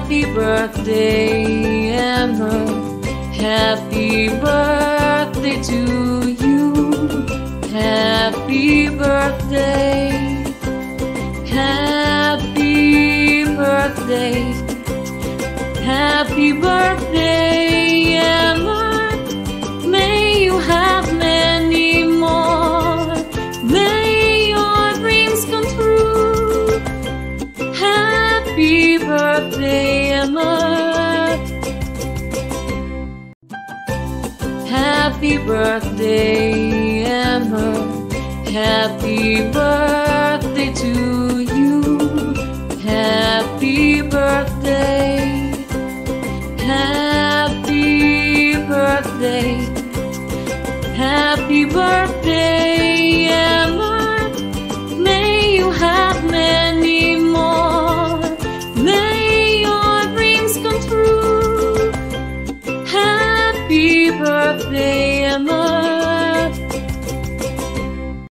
Happy birthday, Amber. Happy birthday to you. Happy birthday. Happy birthday. Happy birthday, Amber. May you have many more. May your dreams come true. Happy birthday, AMMAR. Happy birthday, AMMAR. Happy birthday to you. Happy birthday. Happy birthday. Happy birthday, AMMAR. May you have many more. May your dreams come true. Happy birthday, AMMAR.